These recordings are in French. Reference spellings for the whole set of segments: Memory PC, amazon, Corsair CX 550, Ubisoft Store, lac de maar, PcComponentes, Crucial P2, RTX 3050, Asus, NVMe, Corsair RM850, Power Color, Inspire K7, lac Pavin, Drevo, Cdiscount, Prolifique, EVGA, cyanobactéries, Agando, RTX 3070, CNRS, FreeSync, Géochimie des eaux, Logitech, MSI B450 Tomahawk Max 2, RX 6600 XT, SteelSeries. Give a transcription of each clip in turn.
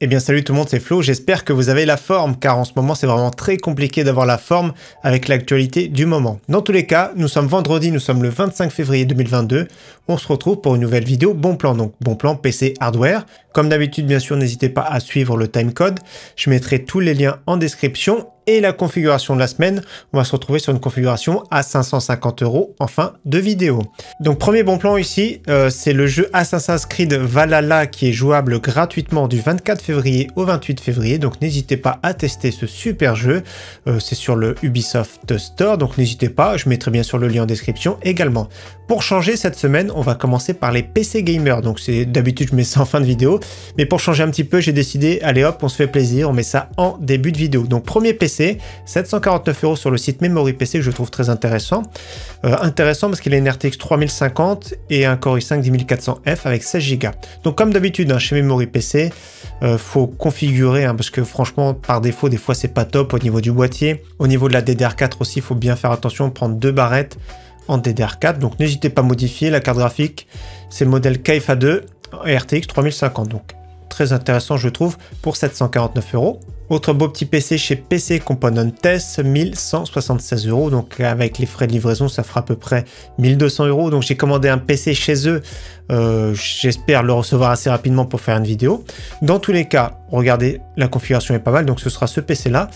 Eh bien salut tout le monde, c'est Flo, j'espère que vous avez la forme car en ce moment c'est vraiment très compliqué d'avoir la forme avec l'actualité du moment. Dans tous les cas, nous sommes vendredi, nous sommes le 25 février 2022, on se retrouve pour une nouvelle vidéo bon plan, donc bon plan PC hardware. Comme d'habitude bien sûr n'hésitez pas à suivre le timecode, je mettrai tous les liens en description et la configuration de la semaine, on va se retrouver sur une configuration à 550 € en fin de vidéo. Donc premier bon plan ici, c'est le jeu Assassin's Creed Valhalla qui est jouable gratuitement du 24 février au 28 février, donc n'hésitez pas à tester ce super jeu, c'est sur le Ubisoft Store, donc n'hésitez pas, je mettrai bien sûr le lien en description également. Pour changer cette semaine, on va commencer par les PC gamers, donc c'est d'habitude je mets ça en fin de vidéo, mais pour changer un petit peu, j'ai décidé, allez hop, on se fait plaisir, on met ça en début de vidéo. Donc premier PC, 749 € sur le site Memory PC que je trouve très intéressant. Intéressant parce qu'il a une RTX 3050 et un Core i5 10400F avec 16 Go. Donc comme d'habitude hein, chez Memory PC, faut configurer hein, parce que franchement par défaut des fois c'est pas top au niveau du boîtier. Au niveau de la DDR4 aussi, il faut bien faire attention, prendre deux barrettes en DDR4. Donc n'hésitez pas à modifier la carte graphique. C'est le modèle KFA2 et RTX 3050. Donc très intéressant je trouve pour 749 €. Autre beau petit PC chez PcComponentes, 1176 €, donc avec les frais de livraison ça fera à peu près 1200 €. Donc j'ai commandé un PC chez eux, j'espère le recevoir assez rapidement pour faire une vidéo. Dans tous les cas, regardez, la configuration est pas mal, donc ce sera ce PC là.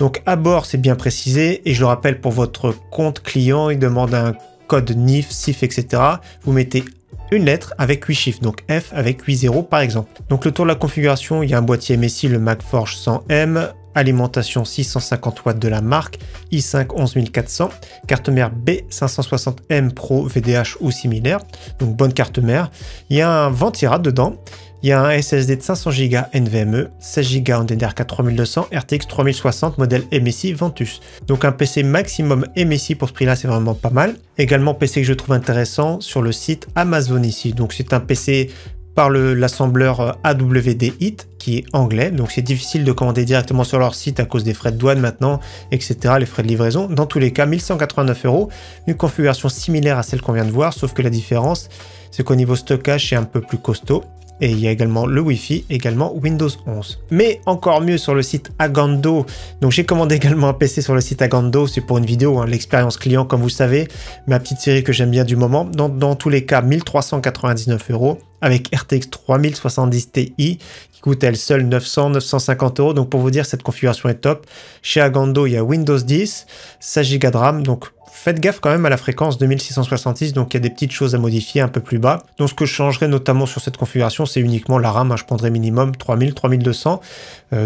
Donc à bord c'est bien précisé et je le rappelle, pour votre compte client il demande un code NIF, SIF, etc. Vous mettez une lettre avec 8 chiffres, donc F avec 8 zéros par exemple. Donc le tour de la configuration, il y a un boîtier MSI, le Macforge 100M, alimentation 650 watts de la marque, i5 11400, carte mère B560M Pro VDH ou similaire, donc bonne carte mère. Il y a un ventirad dedans, il y a un SSD de 500 Go NVMe, 16 Go en DDR4 3200, RTX 3060 modèle MSI Ventus. Donc un PC maximum MSI pour ce prix là, c'est vraiment pas mal. Également PC que je trouve intéressant sur le site Amazon ici, donc c'est un PC par l'assembleur AWD HIT qui est anglais, donc c'est difficile de commander directement sur leur site à cause des frais de douane maintenant, etc., les frais de livraison. Dans tous les cas, 1189 €, une configuration similaire à celle qu'on vient de voir, sauf que la différence, c'est qu'au niveau stockage, c'est un peu plus costaud. Et il y a également le Wi-Fi, également Windows 11. Mais encore mieux sur le site Agando. Donc j'ai commandé également un PC sur le site Agando, c'est pour une vidéo, hein, l'expérience client comme vous savez, ma petite série que j'aime bien du moment. Dans tous les cas, 1399 € avec RTX 3070 Ti qui coûte elle seule 950 €. Donc pour vous dire, cette configuration est top. Chez Agando, il y a Windows 10, 16 Go de RAM, donc faites gaffe quand même à la fréquence 2666, donc il y a des petites choses à modifier un peu plus bas. Donc ce que je changerai notamment sur cette configuration, c'est uniquement la RAM, hein, je prendrai minimum 3000-3200.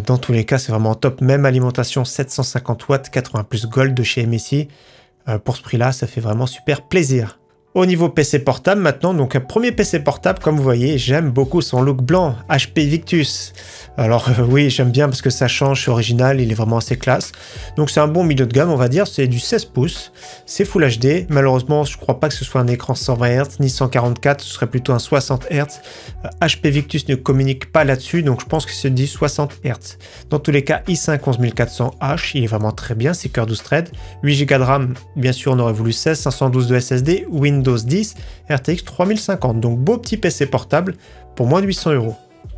Dans tous les cas, c'est vraiment top. Même alimentation 750 watts, 80 plus Gold de chez MSI. Pour ce prix-là, ça fait vraiment super plaisir. Au niveau PC portable maintenant, donc un premier PC portable, comme vous voyez, j'aime beaucoup son look blanc, HP Victus. Alors oui, j'aime bien parce que ça change, c'est original, il est vraiment assez classe. Donc c'est un bon milieu de gamme, on va dire, c'est du 16 pouces, c'est Full HD. Malheureusement, je ne crois pas que ce soit un écran 120 Hz ni 144, ce serait plutôt un 60 Hz. HP Victus ne communique pas là-dessus, donc je pense que c'est dit 60 Hz. Dans tous les cas, i5 11400H, il est vraiment très bien, c'est cœur 12 threads, 8 Go de RAM, bien sûr on aurait voulu 16, 512 de SSD, Windows 10, RTX 3050, donc beau petit PC portable pour moins de 800 €.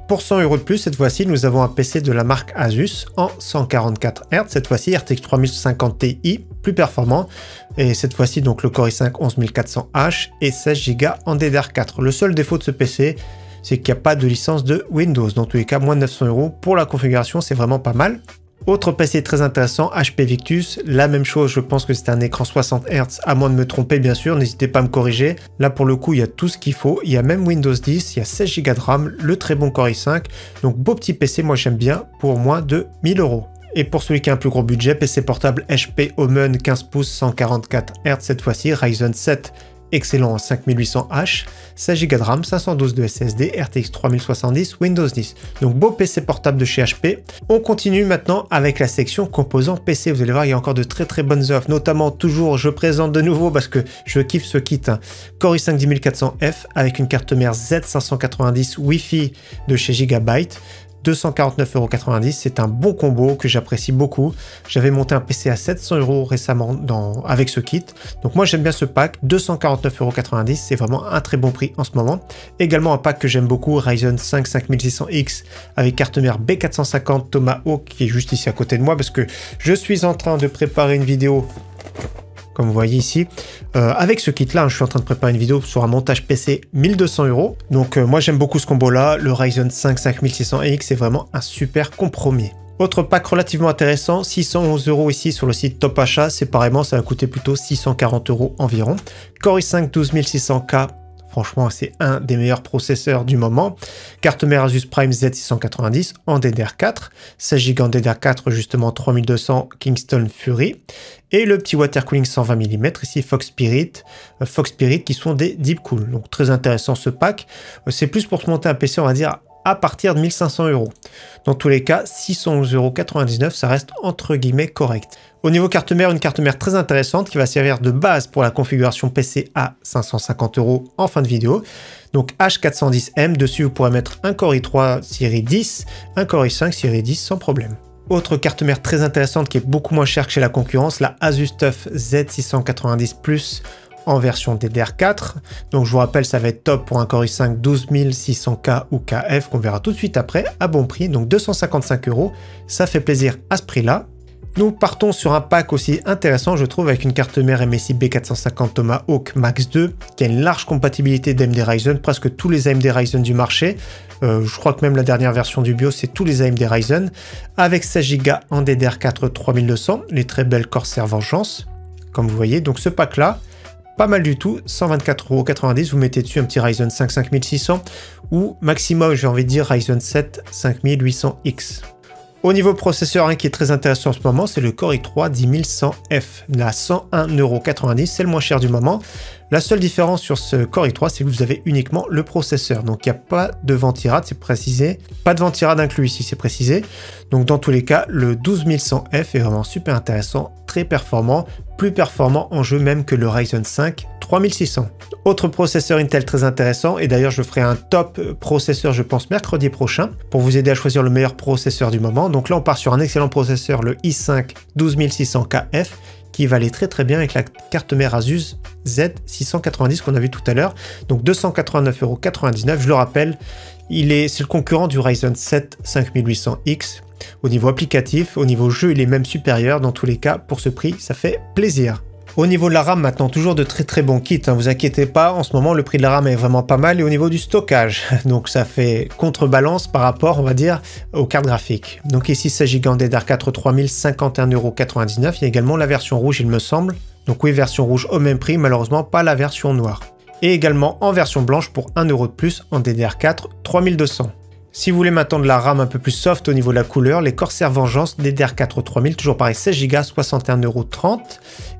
Pour 100 € de plus, cette fois-ci, nous avons un PC de la marque Asus en 144 Hz, cette fois-ci RTX 3050 Ti, plus performant, et cette fois-ci donc le Core i5 11400H et 16 Go en DDR4. Le seul défaut de ce PC, c'est qu'il n'y a pas de licence de Windows, dans tous les cas, moins de 900 € pour la configuration, c'est vraiment pas mal. Autre PC très intéressant, HP Victus, la même chose, je pense que c'est un écran 60 Hz, à moins de me tromper bien sûr, n'hésitez pas à me corriger. Là pour le coup, il y a tout ce qu'il faut, il y a même Windows 10, il y a 16 Go de RAM, le très bon Core i5, donc beau petit PC, moi j'aime bien, pour moins de 1000 €. Et pour celui qui a un plus gros budget, PC portable HP Omen 15 pouces 144 Hz cette fois-ci, Ryzen 7 excellent en 5800H, 16 Go de RAM, 512 de SSD, RTX 3070, Windows 10. Donc beau PC portable de chez HP. On continue maintenant avec la section composants PC. Vous allez voir, il y a encore de très bonnes offres, notamment toujours, je présente de nouveau parce que je kiffe ce kit, hein, Core i5 10400F avec une carte mère Z590 Wi-Fi de chez Gigabyte. 249,90€, c'est un bon combo que j'apprécie beaucoup. J'avais monté un PC à 700€ récemment avec ce kit. Donc moi j'aime bien ce pack, 249,90€, c'est vraiment un très bon prix en ce moment. Également un pack que j'aime beaucoup, Ryzen 5 5600X avec carte mère B450 Tomahawk qui est juste ici à côté de moi parce que je suis en train de préparer une vidéo. Comme vous voyez ici, avec ce kit-là, hein, je suis en train de préparer une vidéo sur un montage PC 1200€. Donc moi j'aime beaucoup ce combo-là, le Ryzen 5 5600X, c'est vraiment un super compromis. Autre pack relativement intéressant, 611€ ici sur le site Top Achat, c'est pareillement, ça va coûter plutôt 640€ environ. Core i5 12600K, franchement c'est un des meilleurs processeurs du moment. Carte mère Asus Prime Z690 en DDR4, 16 Go en DDR4 justement 3200 Kingston Fury. Et le petit water cooling 120 mm, ici Fox Spirit qui sont des deep cool. Donc très intéressant ce pack. C'est plus pour se monter un PC, on va dire, à partir de 1500€. Dans tous les cas, 611,99€, ça reste entre guillemets correct. Au niveau carte mère, une carte mère très intéressante qui va servir de base pour la configuration PC à 550€ en fin de vidéo. Donc H410M, dessus vous pourrez mettre un Core i3 série 10, un Core i5 série 10 sans problème. Autre carte mère très intéressante qui est beaucoup moins chère que chez la concurrence, la Asus TUF Z690+, en version DDR4. Donc je vous rappelle, ça va être top pour un Core i5 12600K ou KF qu'on verra tout de suite après à bon prix, donc 255€, ça fait plaisir à ce prix-là. Nous partons sur un pack aussi intéressant, je trouve, avec une carte mère MSI B450 Tomahawk Max 2 qui a une large compatibilité d'AMD Ryzen, presque tous les AMD Ryzen du marché. Je crois que même la dernière version du BIOS, c'est tous les AMD Ryzen, avec 16 Go en DDR4 3200, les très belles Corsair Vengeance, comme vous voyez. Donc ce pack-là, pas mal du tout, 124,90€, vous mettez dessus un petit Ryzen 5 5600 ou maximum, j'ai envie de dire, Ryzen 7 5800X. Au niveau processeur, qui est très intéressant en ce moment, c'est le Core i3 10100F, à 101,90€, c'est le moins cher du moment. La seule différence sur ce Core i3, c'est que vous avez uniquement le processeur, donc il n'y a pas de ventirad, c'est précisé, pas de ventirad inclus ici, c'est précisé. Donc dans tous les cas, le 12100F est vraiment super intéressant, très performant, plus performant en jeu même que le Ryzen 5 3600. Autre processeur Intel très intéressant, et d'ailleurs je ferai un top processeur je pense mercredi prochain pour vous aider à choisir le meilleur processeur du moment. Donc là on part sur un excellent processeur, le i5 12600KF, qui valait très très bien avec la carte mère Asus Z690 qu'on a vu tout à l'heure. Donc 289,99€, je le rappelle, c'est le concurrent du Ryzen 7 5800X. Au niveau applicatif, au niveau jeu, il est même supérieur. Dans tous les cas, pour ce prix, ça fait plaisir. Au niveau de la RAM, maintenant, toujours de très très bons kits, hein, vous inquiétez pas, en ce moment le prix de la RAM est vraiment pas mal, et au niveau du stockage, donc ça fait contrebalance par rapport, on va dire, aux cartes graphiques. Donc ici 16 Go en DDR4 3051,99€, il y a également la version rouge il me semble, donc oui, version rouge au même prix, malheureusement pas la version noire. Et également en version blanche pour 1€ de plus en DDR4 3200. Si vous voulez maintenant de la RAM un peu plus soft au niveau de la couleur, les Corsair Vengeance DDR4 3000, toujours pareil, 16 Go, 61,30€.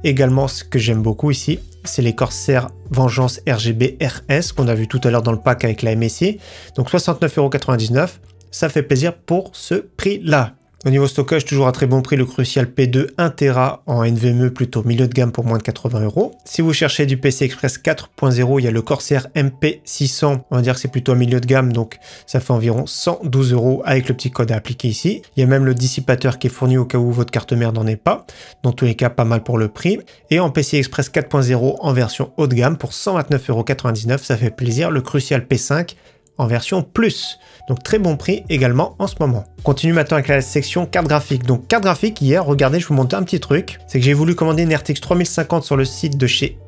Également, ce que j'aime beaucoup ici, c'est les Corsair Vengeance RGB RS qu'on a vu tout à l'heure dans le pack avec la MSI. Donc 69,99€, ça fait plaisir pour ce prix-là. Au niveau stockage, toujours à très bon prix, le Crucial P2 1 TB en NVMe, plutôt milieu de gamme pour moins de 80€. Si vous cherchez du PC Express 4.0, il y a le Corsair MP600, on va dire que c'est plutôt milieu de gamme, donc ça fait environ 112€ avec le petit code à appliquer ici. Il y a même le dissipateur qui est fourni au cas où votre carte mère n'en est pas, dans tous les cas pas mal pour le prix. Et en PC Express 4.0 en version haut de gamme pour 129,99€, ça fait plaisir, le Crucial P5 en version plus, donc très bon prix également en ce moment. On continue maintenant avec la section carte graphique. Donc carte graphique, hier, regardez, je vous montre un petit truc, c'est que j'ai voulu commander une RTX 3050 sur le site de chez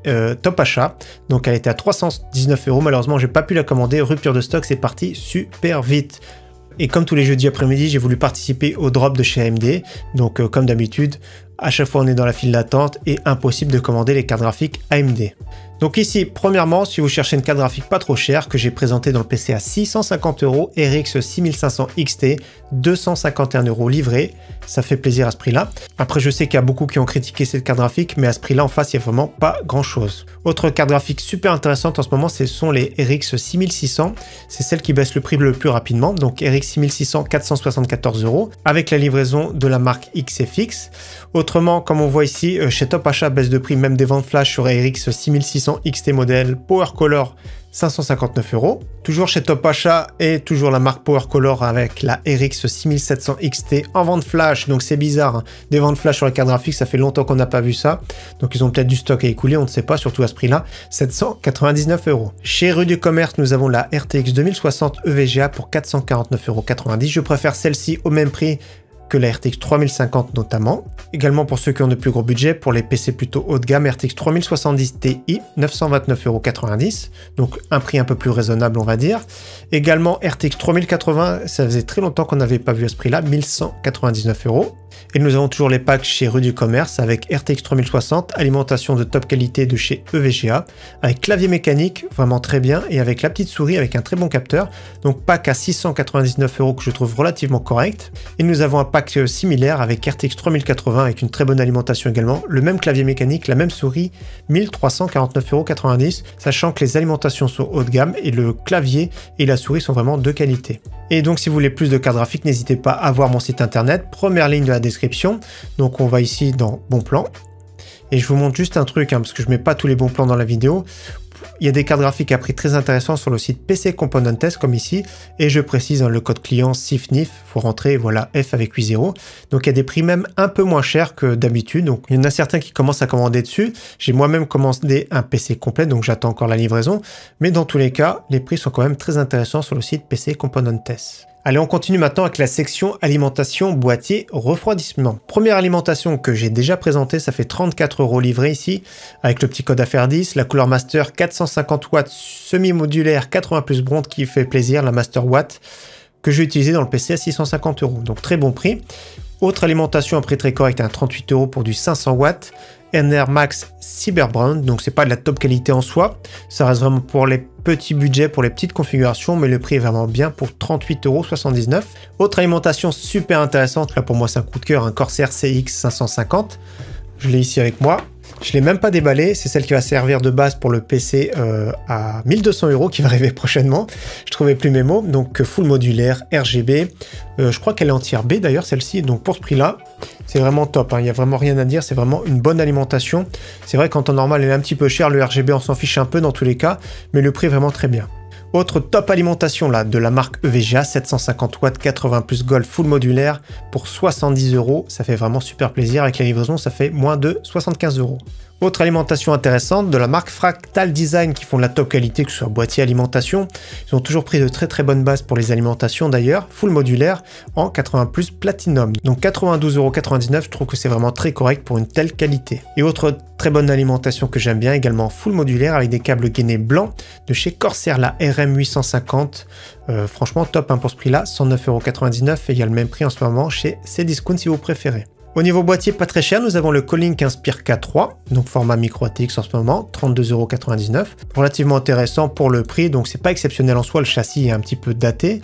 Top Achat, donc elle était à 319€, malheureusement j'ai pas pu la commander, rupture de stock, c'est parti super vite. Et comme tous les jeudis après-midi, j'ai voulu participer au drop de chez AMD, donc comme d'habitude, à chaque fois on est dans la file d'attente et impossible de commander les cartes graphiques AMD. Donc ici, premièrement, si vous cherchez une carte graphique pas trop chère, que j'ai présentée dans le PC à 650€, RX 6500 XT, 251€ livrée, ça fait plaisir à ce prix-là. Après, je sais qu'il y a beaucoup qui ont critiqué cette carte graphique, mais à ce prix-là, en face, il n'y a vraiment pas grand-chose. Autre carte graphique super intéressante en ce moment, ce sont les RX 6600, c'est celle qui baisse le prix le plus rapidement, donc RX 6600, 474€, avec la livraison de la marque XFX. Autrement, comme on voit ici, chez Top Achat, baisse de prix, même des ventes flash sur RX 6600 XT modèle, Power Color, 559 €. Toujours chez Top Achat et toujours la marque Power Color avec la RX 6700 XT en vente flash. Donc c'est bizarre, hein. Des ventes flash sur la carte graphique, ça fait longtemps qu'on n'a pas vu ça. Donc ils ont peut-être du stock à écouler, on ne sait pas, surtout à ce prix-là. 799 €. Chez Rue du Commerce, nous avons la RTX 2060 EVGA pour 449,90 €. Je préfère celle-ci au même prix que la RTX 3050 notamment. Également pour ceux qui ont de plus gros budget, pour les PC plutôt haut de gamme, RTX 3070 Ti, 929,90 €. Donc un prix un peu plus raisonnable on va dire. Également RTX 3080, ça faisait très longtemps qu'on n'avait pas vu à ce prix-là, 1199 €. Et nous avons toujours les packs chez Rue du Commerce avec RTX 3060, alimentation de top qualité de chez EVGA, avec clavier mécanique, vraiment très bien, et avec la petite souris avec un très bon capteur. Donc pack à 699 € que je trouve relativement correct. Et nous avons un pack similaire avec RTX 3080 avec une très bonne alimentation également, le même clavier mécanique, la même souris, 1349,90 €, sachant que les alimentations sont haut de gamme et le clavier et la souris sont vraiment de qualité. Et donc si vous voulez plus de cartes graphiques, n'hésitez pas à voir mon site internet, première ligne de la description. Donc on va ici dans bon plan et je vous montre juste un truc, hein, parce que je mets pas tous les bons plans dans la vidéo. Il y a des cartes graphiques à prix très intéressants sur le site PcComponentes comme ici, et je précise, hein, le code client SIFNIF, faut rentrer, voilà, F avec 8 0. Donc il y a des prix même un peu moins chers que d'habitude, donc il y en a certains qui commencent à commander dessus. J'ai moi-même commandé un PC complet, donc j'attends encore la livraison, mais dans tous les cas les prix sont quand même très intéressants sur le site PcComponentes. Allez, on continue maintenant avec la section alimentation, boîtier, refroidissement. Première alimentation que j'ai déjà présentée, ça fait 34 € livré ici, avec le petit code affaire 10, la couleur Master 450 watts semi-modulaire 80 plus bronze qui fait plaisir, la Master Watt que j'ai utilisée dans le PC à 650 €, donc très bon prix. Autre alimentation à prix très correct à 38 € pour du 500 watts, NR Max Cyberbrand, donc c'est pas de la top qualité en soi, ça reste vraiment pour les petits budgets, pour les petites configurations, mais le prix est vraiment bien pour 38,79 €. Autre alimentation super intéressante, là pour moi c'est un coup de cœur, un Corsair CX 550, je l'ai ici avec moi. Je l'ai même pas déballé, c'est celle qui va servir de base pour le PC à 1200 € qui va arriver prochainement. Je trouvais plus mes mots, donc full modulaire, RGB, je crois qu'elle est entière B d'ailleurs celle-ci, donc pour ce prix-là, c'est vraiment top, hein. Il n'y a vraiment rien à dire, c'est vraiment une bonne alimentation. C'est vrai qu'en temps normal, elle est un petit peu chère, le RGB on s'en fiche un peu dans tous les cas, mais le prix est vraiment très bien. Autre top alimentation là de la marque EVGA, 750 watts 80 plus Gold full modulaire pour 70 €, ça fait vraiment super plaisir, avec la livraison ça fait moins de 75 €. Autre alimentation intéressante de la marque Fractal Design qui font de la top qualité, que ce soit boîtier, alimentation, ils ont toujours pris de très très bonnes bases pour les alimentations d'ailleurs, full modulaire en 80 plus Platinum, donc 92,99 €, je trouve que c'est vraiment très correct pour une telle qualité. Et autre très bonne alimentation que j'aime bien également, full modulaire avec des câbles gainés blancs de chez Corsair, la RM850, franchement top, hein, pour ce prix là, 109,99 € et il y a le même prix en ce moment chez Cdiscount si vous préférez. Au niveau boîtier pas très cher, nous avons le Kolink Inspire K3, donc format micro ATX en ce moment, 32,99 €, relativement intéressant pour le prix, donc c'est pas exceptionnel en soi, le châssis est un petit peu daté,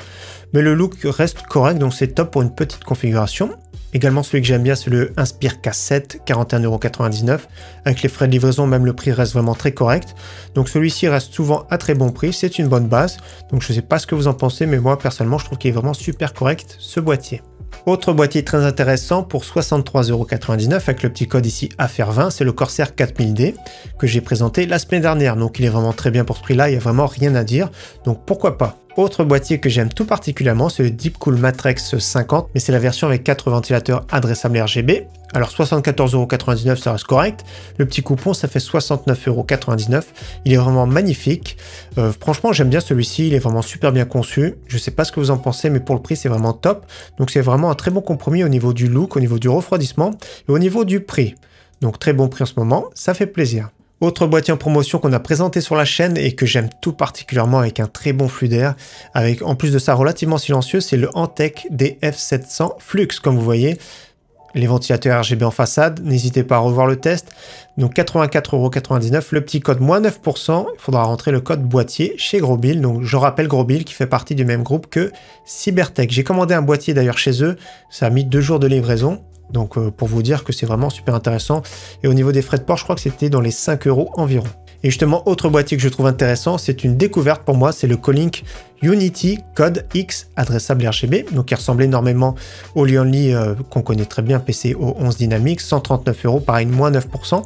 mais le look reste correct, donc c'est top pour une petite configuration. Également celui que j'aime bien, c'est le Inspire K7, 41,99 €, avec les frais de livraison, même le prix reste vraiment très correct, donc celui-ci reste souvent à très bon prix, c'est une bonne base, donc je sais pas ce que vous en pensez, mais moi personnellement je trouve qu'il est vraiment super correct ce boîtier. Autre boîtier très intéressant pour 63,99 € avec le petit code ici AFR20, c'est le Corsair 4000D que j'ai présenté la semaine dernière, donc il est vraiment très bien pour ce prix là, il n'y a vraiment rien à dire, donc pourquoi pas. Autre boîtier que j'aime tout particulièrement, c'est le Deep Cool Matrix 50, mais c'est la version avec 4 ventilateurs adressables RGB. Alors 74,99 €, ça reste correct. Le petit coupon, ça fait 69,99 €. Il est vraiment magnifique. Franchement, j'aime bien celui-ci, il est vraiment super bien conçu. Je sais pas ce que vous en pensez, mais pour le prix, c'est vraiment top. Donc c'est vraiment un très bon compromis au niveau du look, au niveau du refroidissement et au niveau du prix. Donc très bon prix en ce moment, ça fait plaisir. Autre boîtier en promotion qu'on a présenté sur la chaîne et que j'aime tout particulièrement avec un très bon flux d'air, avec en plus de ça relativement silencieux, c'est le Antec DF700 Flux, comme vous voyez. Les ventilateurs RGB en façade, n'hésitez pas à revoir le test. Donc 84,99 €, le petit code moins 9%, il faudra rentrer le code boîtier chez Grobil. Donc je rappelle Grobil qui fait partie du même groupe que Cybertech. J'ai commandé un boîtier d'ailleurs chez eux, ça a mis 2 jours de livraison. Donc pour vous dire que c'est vraiment super intéressant. Et au niveau des frais de port, je crois que c'était dans les 5 € environ. Et justement, autre boîtier que je trouve intéressant, c'est une découverte pour moi, c'est le Kolink Unity Code X adressable RGB, donc qui ressemble énormément au Lionly qu'on connaît très bien, PCO 11 Dynamics, 139 €, pareil, moins 9%.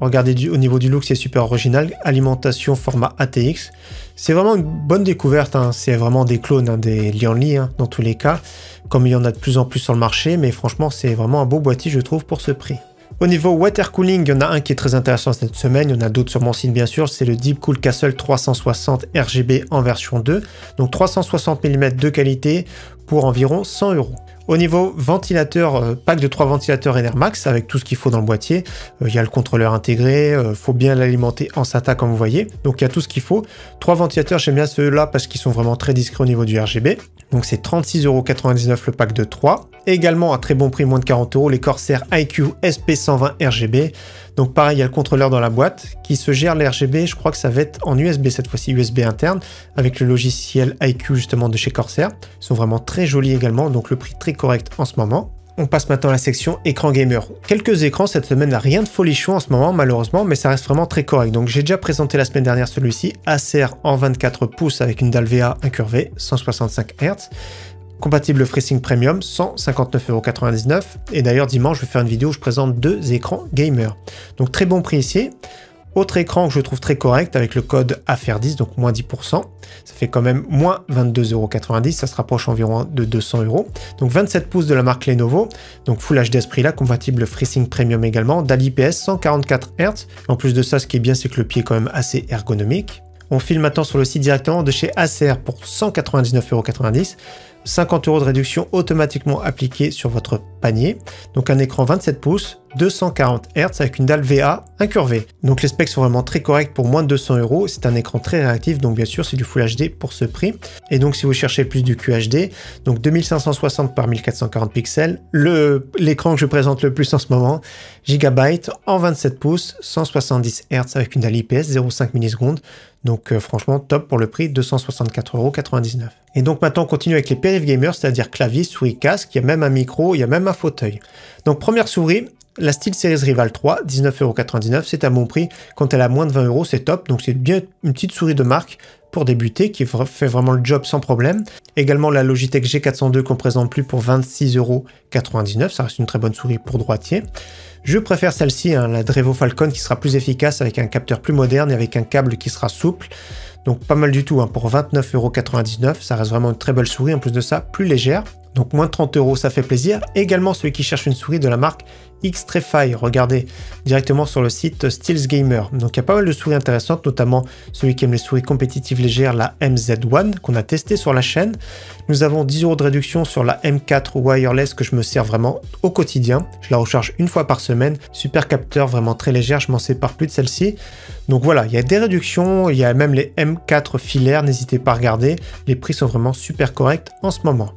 Regardez au niveau du look, c'est super original, alimentation format ATX. C'est vraiment une bonne découverte, hein. C'est vraiment des clones des Lionly dans tous les cas, comme il y en a de plus en plus sur le marché, mais franchement c'est vraiment un beau boîtier je trouve pour ce prix. Au niveau water cooling, il y en a un qui est très intéressant cette semaine, il y en a d'autres sur mon site bien sûr, c'est le Deep Cool Castle 360 RGB en version 2, donc 360 mm de qualité pour environ 100 €. Au niveau ventilateur, pack de 3 ventilateurs Enermax avec tout ce qu'il faut dans le boîtier. Il y a le contrôleur intégré, faut bien l'alimenter en SATA comme vous voyez. Donc il y a tout ce qu'il faut. 3 ventilateurs, j'aime bien ceux-là parce qu'ils sont vraiment très discrets au niveau du RGB. Donc c'est 36,99 € le pack de 3. Et également à très bon prix, moins de 40 €, les Corsair IQ SP120 RGB. Donc pareil, il y a le contrôleur dans la boîte qui se gère les RGB. Je crois que ça va être en USB cette fois-ci, USB interne, avec le logiciel IQ justement de chez Corsair. Ils sont vraiment très jolis également, donc le prix très correct en ce moment. On passe maintenant à la section écran gamer. Quelques écrans cette semaine, rien de folichon en ce moment malheureusement, mais ça reste vraiment très correct. Donc j'ai déjà présenté la semaine dernière celui-ci, Acer en 24 pouces avec une dalle VA incurvée, 165 Hz. Compatible FreeSync Premium, 159,99 €. Et d'ailleurs dimanche je vais faire une vidéo où je présente 2 écrans gamer. Donc très bon prix ici. Autre écran que je trouve très correct avec le code AFR10, donc moins 10%, ça fait quand même moins 22,90 €, ça se rapproche environ de 200 €. Donc 27 pouces de la marque Lenovo, donc Full HD à ce prix-là, compatible FreeSync Premium également, dalle IPS 144 Hz. En plus de ça, ce qui est bien, c'est que le pied est quand même assez ergonomique. On file maintenant sur le site directement de chez Acer pour 199,90 €. 50 € de réduction automatiquement appliquée sur votre panier. Donc un écran 27 pouces, 240 Hz avec une dalle VA incurvée. Donc les specs sont vraiment très corrects pour moins de 200 €. C'est un écran très réactif, donc bien sûr c'est du Full HD pour ce prix. Et donc si vous cherchez plus du QHD, donc 2560 par 1440 pixels, l'écran que je présente le plus en ce moment, Gigabyte en 27 pouces, 170 Hz avec une dalle IPS 0,5 millisecondes. Donc franchement top pour le prix, 264,99 €. Et donc maintenant on continue avec les périph gamers, c'est-à-dire clavier, souris, casque, il y a même un micro, il y a même un fauteuil. Donc première souris, la SteelSeries Rival 3, 19,99 €, c'est un bon prix. Quand elle a moins de 20 €, c'est top, donc c'est bien une petite souris de marque pour débuter qui fait vraiment le job sans problème. Également la Logitech G402 qu'on ne présente plus pour 26,99 €, ça reste une très bonne souris pour droitier. Je préfère celle-ci, la Drevo Falcon, qui sera plus efficace avec un capteur plus moderne et avec un câble qui sera souple. Donc pas mal du tout, pour 29,99 €, ça reste vraiment une très belle souris, en plus de ça, plus légère. Donc moins de 30 €, ça fait plaisir. Également celui qui cherche une souris de la marque Xtrfy, regardez directement sur le site Steels Gamer. Donc il y a pas mal de souris intéressantes, notamment celui qui aime les souris compétitives légères, la MZ1 qu'on a testé sur la chaîne. Nous avons 10 € de réduction sur la M4 wireless que je me sers vraiment au quotidien. Je la recharge une fois par semaine. Super capteur, vraiment très légère, je m'en sépare plus de celle-ci. Donc voilà, il y a des réductions, il y a même les M4 filaires, n'hésitez pas à regarder. Les prix sont vraiment super corrects en ce moment.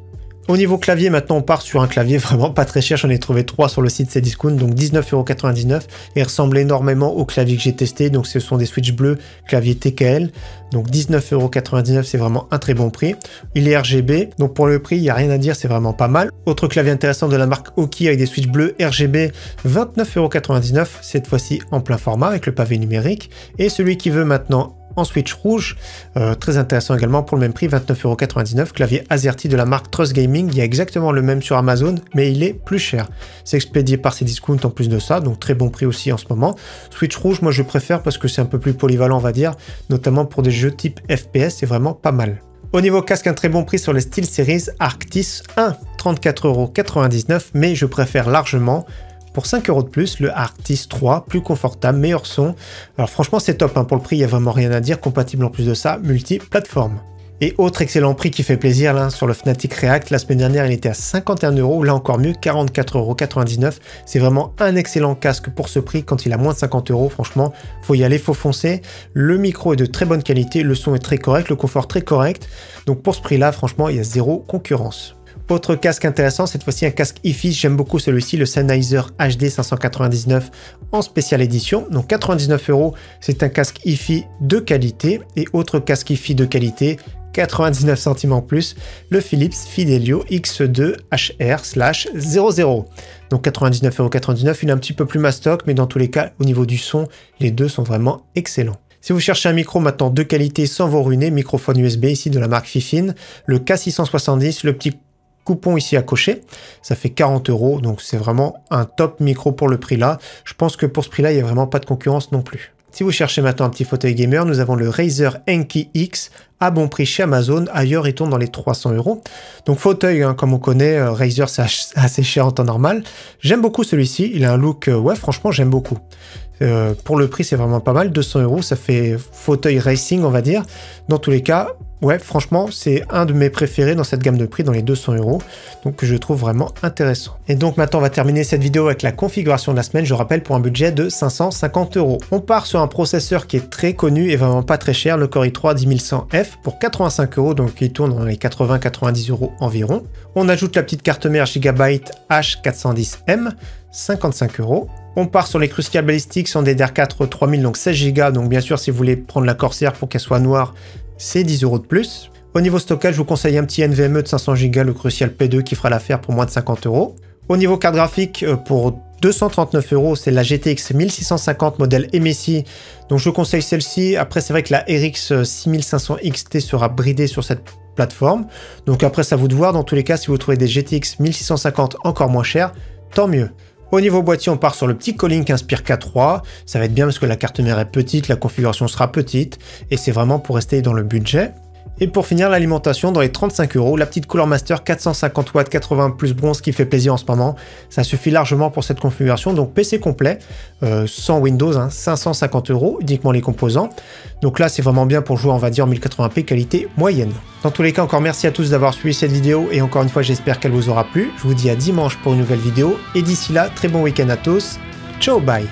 Au niveau clavier, maintenant on part sur un clavier vraiment pas très cher, j'en ai trouvé 3 sur le site Cdiscount, donc 19,99 € et ressemble énormément au clavier que j'ai testé, donc ce sont des switches bleus, clavier TKL, donc 19,99 €, c'est vraiment un très bon prix. Il est RGB, donc pour le prix, il n'y a rien à dire, c'est vraiment pas mal. Autre clavier intéressant de la marque Oki avec des switches bleus RGB, 29,99 €, cette fois-ci en plein format avec le pavé numérique. Et celui qui veut maintenant en switch rouge, très intéressant également pour le même prix, 29,99 €, clavier AZERTY de la marque Trust Gaming, il y a exactement le même sur Amazon, mais il est plus cher. C'est expédié par Cdiscount en plus de ça, donc très bon prix aussi en ce moment. Switch rouge, moi je préfère parce que c'est un peu plus polyvalent on va dire, notamment pour des jeux type FPS, c'est vraiment pas mal. Au niveau casque, un très bon prix sur les SteelSeries Arctis 1, 34,99 €, mais je préfère largement pour 5 € de plus, le Arctis 3, plus confortable, meilleur son. Alors franchement c'est top, pour le prix il n'y a vraiment rien à dire, compatible en plus de ça, multi-plateforme. Et autre excellent prix qui fait plaisir là, sur le Fnatic React, la semaine dernière il était à 51 €, là encore mieux, 44,99 €. C'est vraiment un excellent casque pour ce prix, quand il a moins de 50 €, franchement, faut y aller, faut foncer. Le micro est de très bonne qualité, le son est très correct, le confort très correct. Donc pour ce prix là, franchement il y a 0 concurrence. Autre casque intéressant, cette fois-ci un casque hi-fi, j'aime beaucoup celui-ci, le Sennheiser HD 599 en spéciale édition. Donc 99 €, c'est un casque hi-fi de qualité. Et autre casque hi-fi de qualité, 99 centimes en plus, le Philips Fidelio X2 HR/00. Donc 99,99 €, il est un petit peu plus mastoc, mais dans tous les cas, au niveau du son, les deux sont vraiment excellents. Si vous cherchez un micro maintenant de qualité sans vous ruiner, microphone USB ici de la marque Fifine, le K670, le petit coupon ici à cocher, ça fait 40 €, donc c'est vraiment un top micro pour le prix là. Je pense que pour ce prix là, il n'y a vraiment pas de concurrence non plus. Si vous cherchez maintenant un petit fauteuil gamer, nous avons le Razer Enki X à bon prix chez Amazon. Ailleurs, il tourne dans les 300 €. Donc fauteuil, hein, comme on connaît, Razer c'est assez cher en temps normal. J'aime beaucoup celui-ci, il a un look, ouais franchement j'aime beaucoup. Pour le prix c'est vraiment pas mal, 200 €, ça fait fauteuil racing on va dire. Dans tous les cas, ouais franchement c'est un de mes préférés dans cette gamme de prix, dans les 200 €, donc que je trouve vraiment intéressant. Et donc maintenant on va terminer cette vidéo avec la configuration de la semaine, je rappelle pour un budget de 550 €. On part sur un processeur qui est très connu et vraiment pas très cher, le Core i3 10100F pour 85 €, donc il tourne dans les 80-90 € environ. On ajoute la petite carte mère Gigabyte H410M, 55 €. On part sur les Crucial Ballistics en DDR4 3000, donc 16 Go, donc bien sûr si vous voulez prendre la Corsair pour qu'elle soit noire, c'est 10 € de plus. Au niveau stockage, je vous conseille un petit NVMe de 500 Go, le Crucial P2 qui fera l'affaire pour moins de 50 €. Au niveau carte graphique, pour 239 €, c'est la GTX 1650 modèle MSI, donc je vous conseille celle-ci. Après c'est vrai que la RX 6500 XT sera bridée sur cette plateforme, donc après c'est à vous de voir. Dans tous les cas, si vous trouvez des GTX 1650 encore moins chères, tant mieux. Au niveau boîtier, on part sur le petit Kolink Inspire K3. Ça va être bien parce que la carte mère est petite, la configuration sera petite et c'est vraiment pour rester dans le budget. Et pour finir, l'alimentation dans les 35 €, la petite Cooler Master 450 watts 80 plus bronze qui fait plaisir en ce moment. Ça suffit largement pour cette configuration. Donc PC complet, sans Windows, hein, 550 €, uniquement les composants. Donc là, c'est vraiment bien pour jouer, on va dire, en 1080p qualité moyenne. Dans tous les cas, encore merci à tous d'avoir suivi cette vidéo et encore une fois, j'espère qu'elle vous aura plu. Je vous dis à dimanche pour une nouvelle vidéo et d'ici là, très bon week-end à tous. Ciao, bye!